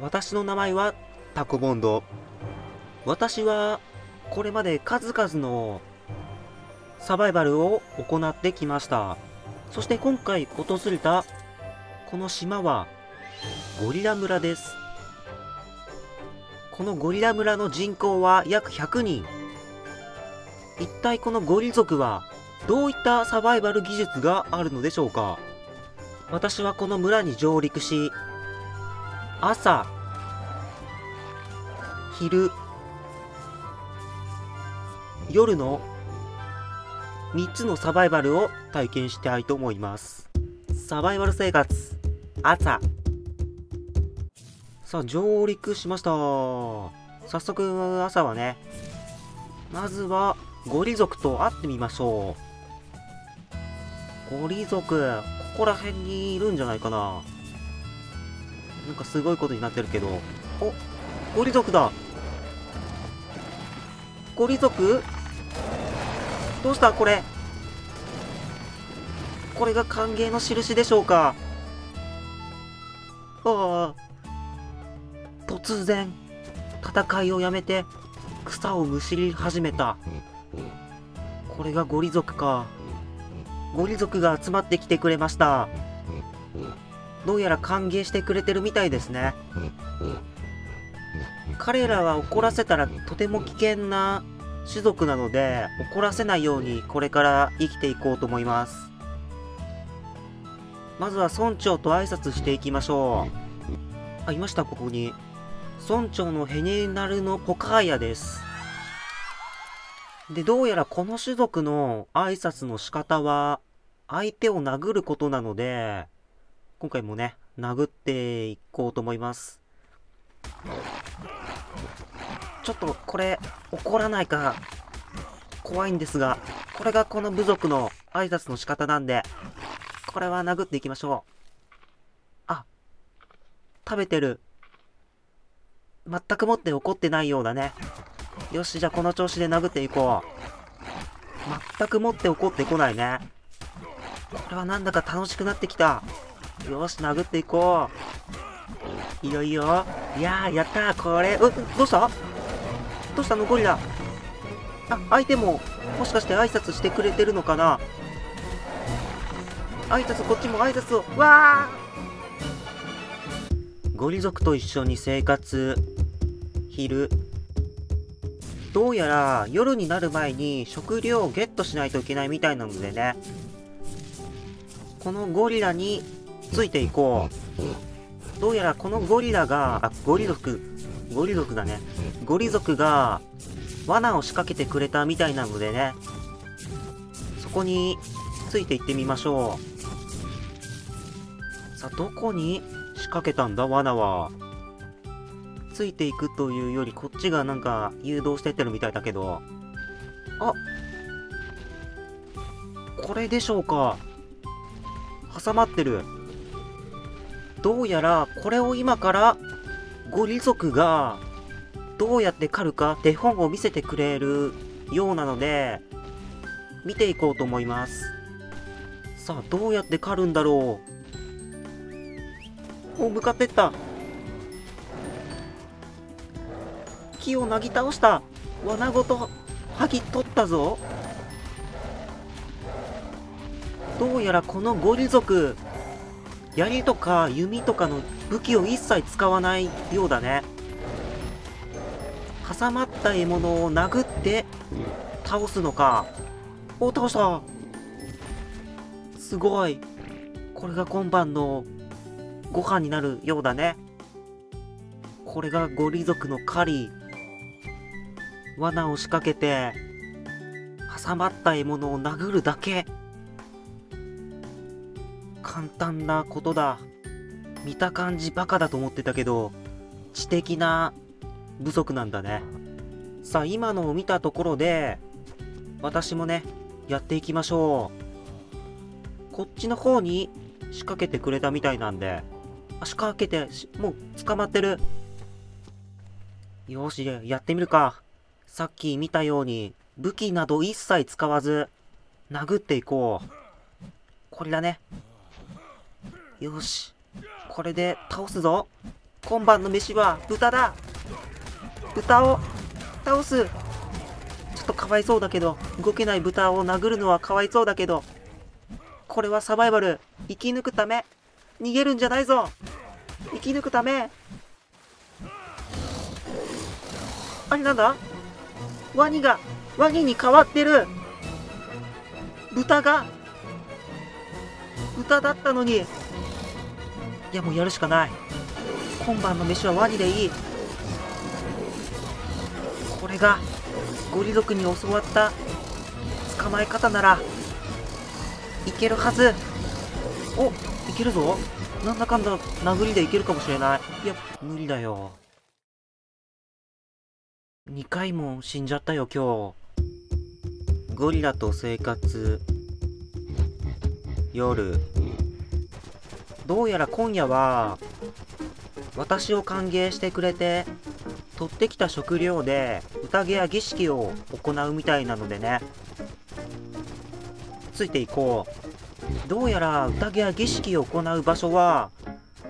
私の名前はタコボンド。私はこれまで数々のサバイバルを行ってきました。そして今回訪れたこの島はゴリラ村です。このゴリラ村の人口は約100人。一体このゴリ族はどういったサバイバル技術があるのでしょうか。私はこの村に上陸し、朝、昼、夜の3つのサバイバルを体験したいと思います。サバイバル生活、朝。さあ、上陸しました。早速、朝はね、まずはゴリ族と会ってみましょう。ゴリ族、ここら辺にいるんじゃないかな。なんかすごいことになってるけど。お、ゴリ族だ。ゴリ族？どうしたこれ。これが歓迎の印でしょうか。ああ。突然、戦いをやめて草をむしり始めた。これがゴリ族か。ゴリ族が集まってきてくれました。どうやら歓迎してくれてるみたいですね。彼らは怒らせたらとても危険な種族なので、怒らせないようにこれから生きていこうと思います。まずは村長と挨拶していきましょう。あ、いました。ここに村長のヘネナルのポカーヤです。で、どうやらこの種族の挨拶の仕方は相手を殴ることなので、今回もね、殴っていこうと思います。ちょっとこれ怒らないか怖いんですが、これがこの部族の挨拶の仕方なんで、これは殴っていきましょう。あ、食べてる。全くもって怒ってないようだね。よし、じゃあこの調子で殴っていこう。全くもって怒ってこないね。これはなんだか楽しくなってきた。よし、殴っていこう。いいよいいよ。いやー、やったー。これ、どうしたどうしたのゴリラ。あ、相手ももしかして挨拶してくれてるのかな。挨拶、こっちも挨拶を。わー。ゴリ族と一緒に生活。昼。どうやら夜になる前に食料をゲットしないといけないみたいなのでね、このゴリラについていこう。どうやらこのゴリラが、あ、ゴリ族だね。ゴリ族が罠を仕掛けてくれたみたいなのでね、そこについていってみましょう。さあ、どこに仕掛けたんだ罠は。ついていくというよりこっちがなんか誘導してってるみたいだけど。あ、これでしょうか。挟まってる。どうやらこれを今からゴリ族がどうやって狩るか手本を見せてくれるようなので、見ていこうと思います。さあ、どうやって狩るんだろう。お、向かってった。木をなぎ倒した。罠ごと剥ぎ取ったぞ。どうやらこのゴリ族、槍とか弓とかの武器を一切使わないようだね。挟まった獲物を殴って倒すのか。お、倒した。すごい。これが今晩のご飯になるようだね。これがゴリ族の狩り。罠を仕掛けて挟まった獲物を殴るだけ。簡単なことだ。見た感じバカだと思ってたけど、知的な部族なんだね。さあ、今のを見たところで私もね、やっていきましょう。こっちの方に仕掛けてくれたみたいなんで、あ、仕掛けて、もう捕まってる。よし、やってみるか。さっき見たように武器など一切使わず殴っていこう。これだね。よし、これで倒すぞ。今晩の飯は豚だ。豚を倒す。ちょっとかわいそうだけど、動けない豚を殴るのはかわいそうだけど、これはサバイバル。生き抜くため。逃げるんじゃないぞ。生き抜くため。あれなんだ？ワニに変わってる。豚が豚だったのに。いや、もうやるしかない。今晩の飯はワニでいい。これがゴリ族に教わった捕まえ方ならいけるはず。お、いけるぞ。なんだかんだ殴りでいけるかもしれない。いや、無理だよ。2回も死んじゃったよ、今日。ゴリラと生活。夜。どうやら今夜は、私を歓迎してくれて、取ってきた食料で宴や儀式を行うみたいなのでね。ついていこう。どうやら宴や儀式を行う場所は、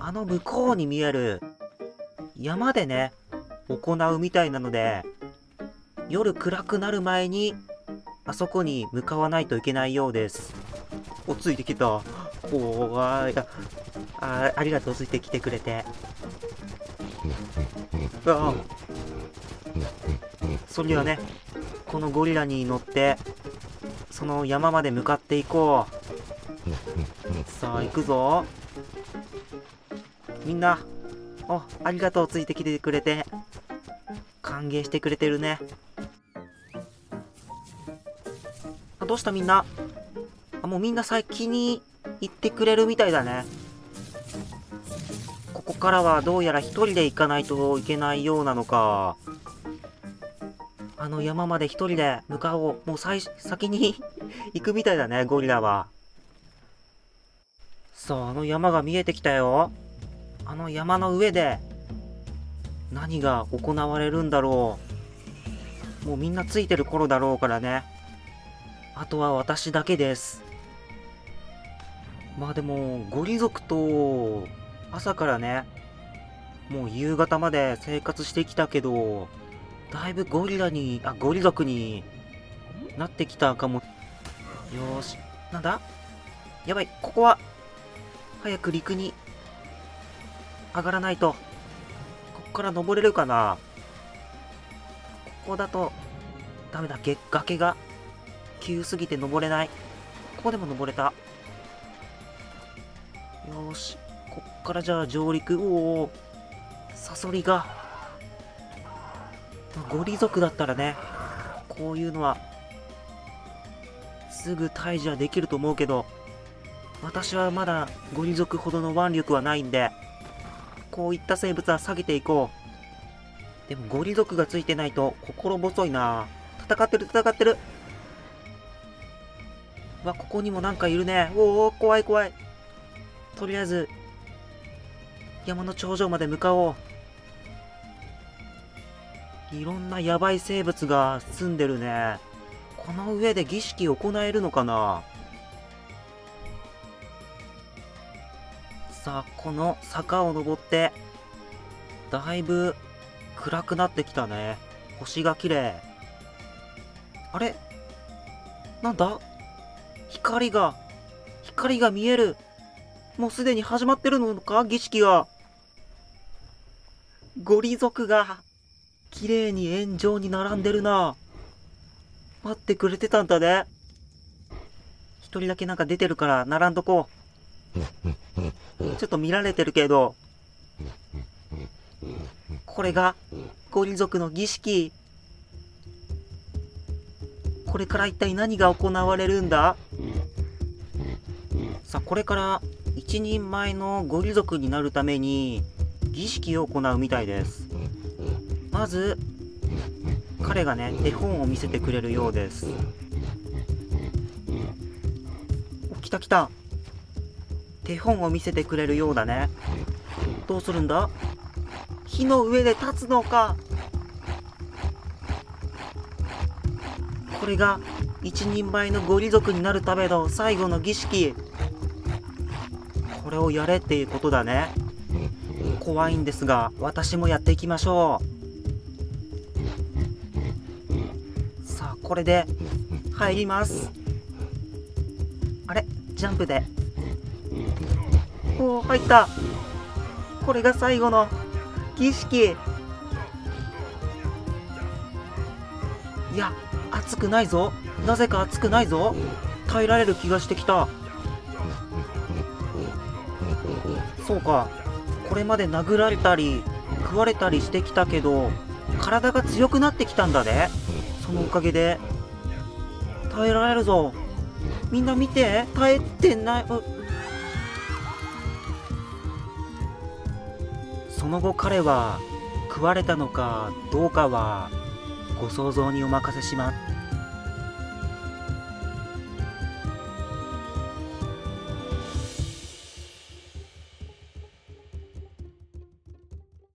あの向こうに見える山でね、行うみたいなので、夜暗くなる前にあそこに向かわないといけないようです。お、ついてきた。怖い。ありがとう、ついてきてくれて。あ、それではね、このゴリラに乗ってその山まで向かっていこう。さあ、行くぞ。みんな、お、ありがとう、ついてきてくれて。歓迎してくれてるね。あ、どうしたみんな。あ、もうみんな先に行ってくれるみたいだね。ここからはどうやら一人で行かないといけないようなのか。あの山まで一人で向かおう。もう先に行くみたいだね、ゴリラは。さあ、あの山が見えてきたよ。あの山の上で何が行われるんだろう。もうみんなついてる頃だろうからね。あとは私だけです。まあでも、ゴリ族と朝からね、もう夕方まで生活してきたけど、だいぶゴリ族になってきたかも。よーし、なんだ？やばい、ここは、早く陸に上がらないと。ここから登れるかな。ここだとダメだ。崖が急すぎて登れない。ここでも登れた。よし、こっからじゃあ上陸。おお、サソリが。ゴリ族だったらね、こういうのはすぐ退治はできると思うけど、私はまだゴリ族ほどの腕力はないんで、こういった生物は下げていこう。でもゴリ族がついてないと心細いな。戦ってる。わ、ここにもなんかいるね。おお、怖い。とりあえず山の頂上まで向かおう。いろんなヤバい生物が住んでるね。この上で儀式を行えるのかな。さあ、この坂を登って、だいぶ暗くなってきたね。星が綺麗。あれ？なんだ？光が見える。もうすでに始まってるのか？儀式が。ゴリ族が、綺麗に円状に並んでるな。待ってくれてたんだね。一人だけなんか出てるから、並んどこう。ちょっと見られてるけど、これがゴリ族の儀式。これから一体何が行われるんだ。さあ、これから一人前のゴリ族になるために儀式を行うみたいです。まず彼がね、手本を見せてくれるようです。お、来た。手本を見せてくれるようだね。どうするんだ？火の上で立つのか。これが一人前のゴリ族になるための最後の儀式。これをやれっていうことだね。怖いんですが、私もやっていきましょう。さあこれで入ります。あれ、ジャンプで、おお入った。これが最後の儀式。いや熱くないぞ、なぜか熱くないぞ。耐えられる気がしてきた。そうか、これまで殴られたり食われたりしてきたけど、体が強くなってきたんだね。そのおかげで耐えられるぞ。みんな見て、耐えてない。その後彼は食われたのかどうかはご想像にお任せします。